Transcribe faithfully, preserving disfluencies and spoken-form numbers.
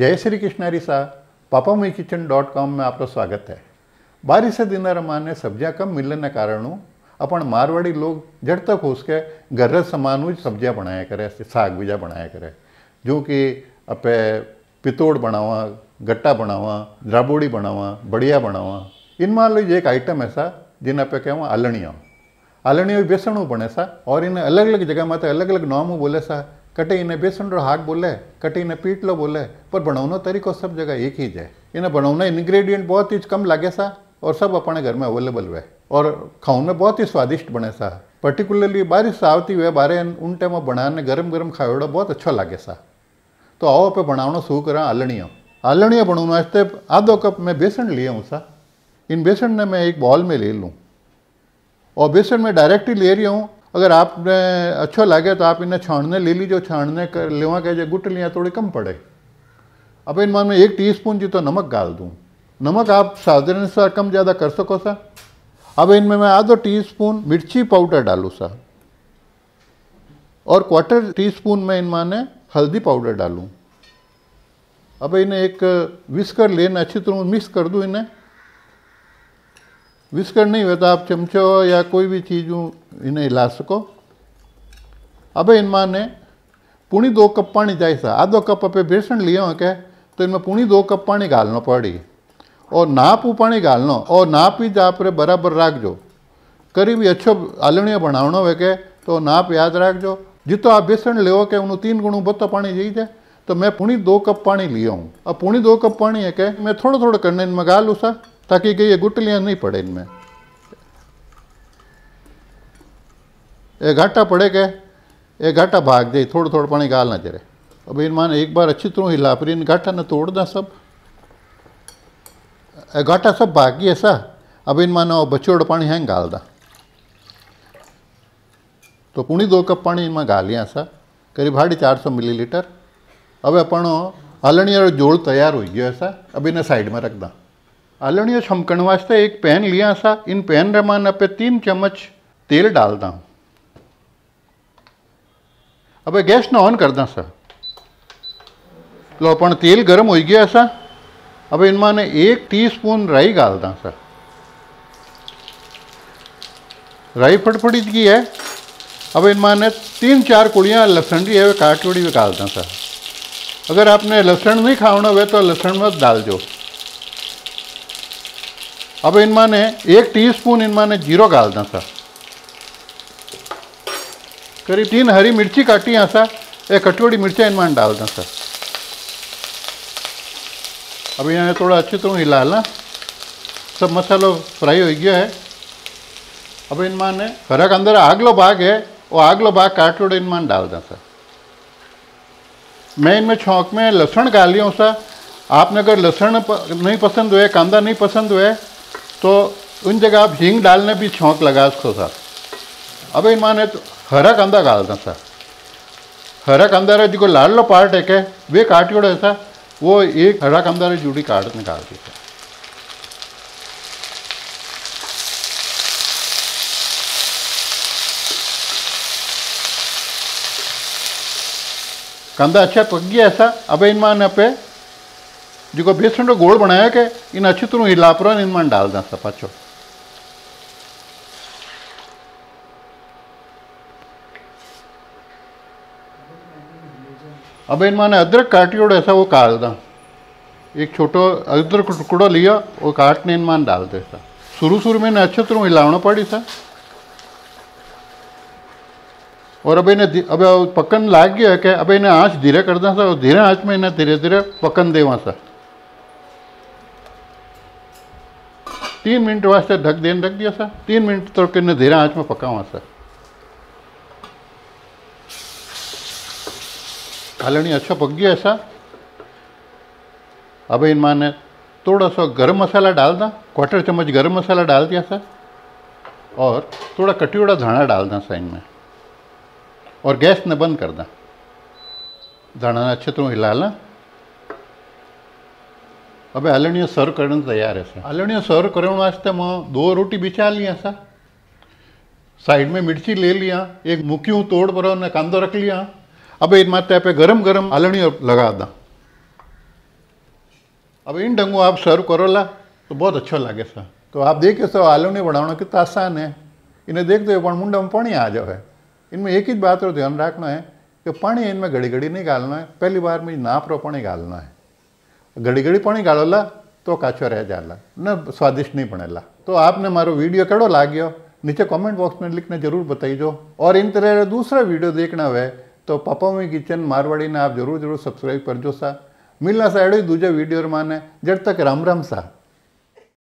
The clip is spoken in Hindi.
जय श्री किश्नारी साहब पापा मई किचन डॉट कॉम में आपका स्वागत है। बारिश से दिन रमाने सब्जियां कम मिलने कारण अपन मारवाड़ी लोग जड़ तक हो सके घर सामान सब्जियां बनाया करे, साग बीजा बनाया करे, जो कि आप पितोड़ बनावा, गट्टा बनावा, द्राबोड़ी बनावा, बढ़िया बनावा। इन मान लीजिए एक आइटम ऐसा जिन्हें आप कहवा आलनिया। आलनिया बेसणों बने सा और इन्हें अलग अलग जगह में अलग अलग नामों बोले सा। कटे इन्हें बेसन रो हाक बोले, कटे इन्हें पीटलो बोले, पर बनावनो तरीको सब जगह एक ही है। इन्हें बनावना इन्ग्रेडियंट बहुत ही कम लागे सा और सब अपने घर में अवेलेबल हुए और खाने में बहुत ही स्वादिष्ट बने सा। पर्टिकुलरली बारिश आवती हुए बारे उन टाइम बनाने गरम गरम खावड़ा बहुत अच्छा लागे सा। तो आओ पे बनावना शुरू करा आलनिया। आलनिया बनाने वास्ते आधो कप मैं बेसन लिया हूँ सा। इन बेसन ने मैं एक बॉल में ले लूँ और बेसन में डायरेक्ट ही ले रही हूँ। अगर आपने अच्छा लगे तो आप इन्हें छानने ले लीजिए। छानने कर लेवा के जो गुटलियाँ थोड़ी कम पड़े। अब इन में एक टीस्पून जी तो नमक डाल दूँ। नमक आप स्वाद अनुसार कम ज़्यादा कर सको सा। अब इनमें मैं आधो टीस्पून मिर्ची पाउडर डालूँ सा और क्वार्टर टीस्पून में इनमें ने हल्दी पाउडर डालूँ। अब इन्हें एक विस्कर लेना, अच्छी तरह मिक्स कर दूँ। इन्हें विस्कर नहीं हुआ तो आप चमचो या कोई भी चीज़ इन्हें हिला सको। अब इनमें ने पूरी दो कप पानी जाए सा। आधो कप अपने बेसन लिया हो क्या तो इनमें पूरी दो कप पानी घालना पड़ी और नाप पानी घालना और नाप ही आप बराबर राखजो। करी भी अच्छो आलनिया बनावना हो क्या तो नाप याद राखजो। जितो आप बेसन लो के उन्होंने तीन गुणों बत्तो पानी जी जाए। तो मैं पूरी दो कप पानी लिया हूँ। अब पूरी दो कप पानी है क्या मैं थोड़ा थोड़ा करने इनमें घालूँ सा ताकि ये गुटलियाँ नहीं पड़े, इनमें ये घाटा पड़े के ये घाटा भाग जाए। थोड़ा थोड़ा पानी गालना जरे। अब इनमें एक बार अच्छी तरह हिला पर इन घाटा ने तोड़ दें। सब घाटा सब भाग गया सा। अब इनमें ना बचोड़ पानी है गाल दें। तो पूरी दो कप पानी इनमें गालिया सा, करीब साढ़े चार सौ मिलीलीटर। अब अपन आलनिया जोड़ तैयार हो गया सा। अब इन्हें साइड में रख दें। आलनिया छमकण वास्ते एक पैन लिया सा। इन पैन रमान पे तीन चम्मच तेल डाल दें। अब गैस ना ऑन कर दें सा। लो अपन तेल गर्म हो गया सा। अब इनमें ने एक टीस्पून राई डाल दें सा। राई फटफटी की है। अब इनमें ने तीन चार कुड़ियाँ लहसुन की है काटवड़ी भी डाल दें सा। अगर आपने लहसुन नहीं खाना हो तो लहसुन मत डाल दो। अब इनमें ने एक टीस्पून इनमें ने जीरो डाल दें सा। करीब तीन हरी मिर्ची काटी यहाँ सा, एक कटोरी मिर्चा इनमें डाल दें सा। अब इन्हें थोड़ा अच्छी तरह हिला लें। सब मसालो फ्राई हो गया है। अब इनमें ने हरा के अंदर आगलो भाग है और आगलो भाग काटोड़े इनमें डाल दें सा। मैं इनमें छौंक में लहसुन डाली हूँ सा। आपने अगर लहसुन नहीं पसंद हुए, कांदा नहीं पसंद हुए तो उन जगह आप हींग डालने भी छौंक लगा सको सा। अब इनमें ने तो हरा कांदा डाल दें सा। हरा कांदा रे जो लालो पार्ट है के वे काटियोड़ो है सा, वो एक हरा कांदा रे जुड़ी काट निकाल दी सा। कांदा अच्छा पक गया है सा। अब इनमें ने पे जो बेसन रो गोल बनाया के इन अच्छी तरह हिलापरा इनमें डाल दें सा पाछो। अब इनमें ने अदरक काटियोड़ो ऐसा वो काट दें। एक छोटो अदरक टुकड़ो लिया वो काटने इनमें डाल दे सा। शुरू शुरू में इन्हें अच्छी तरह हिलावना पड़ी सा और अब इन्हें अब पकन लाग गया के अब इन्हें आँच धीरे कर दें सा और धीरे आँच में इन्हें धीरे धीरे पकन देवा सा। तीन मिनट वास्ते ढक देन रख दिया सा। तीन मिनट तक इन्हें धीरे आँच में पकावा सा। आलनिया अच्छा पक गया सा। अब इनमें ने थोड़ा सा गरम मसाला डाल दें। क्वार्टर चम्मच गरम मसाला डाल दिया सा और थोड़ा कटियोड़ा धाना डाल दें सा इनमें और गैस ने बंद कर दें। धाना ने अच्छे तरह हिला लें। अब आलनिया सर्व करने तैयार है सर। आलनिया सर्व करने वास्ते मैं दो रोटी बिछा लिया सा। साइड में मिर्ची ले लिया, एक मुक्यू तोड़ पर कांदो रख लिया। अब इन माता पे गरम गरम आलनिया लगा दें। अब इन ढंगों आप सर्व करो ला तो बहुत अच्छा लगे सर। तो आप देखिए सर आलूनी बनाना कितना आसान है। इन्हें देखते हुए मुंडा में पानी आ जाओ है। इनमें एक ही बात और ध्यान रखना है कि पानी इनमें घड़ी घड़ी नहीं डालना है, पहली बार में नाप रो पानी डालना है। घड़ी घड़ी पानी डालोला तो काचो रह जाला ना, स्वादिष्ट नहीं बनेला। तो आपने मारो वीडियो कड़ो लाग्यो नीचे कमेंट बॉक्स में लिखने जरूर बताइजो। और इन तरह दूसरा वीडियो देखना हुए तो पपामाई किचन मारवाड़ी ने आप जरूर जरूर सब्सक्राइब करजो सा। मिलना सा एडो दूजा वीडियो माने जब तक राम राम सा।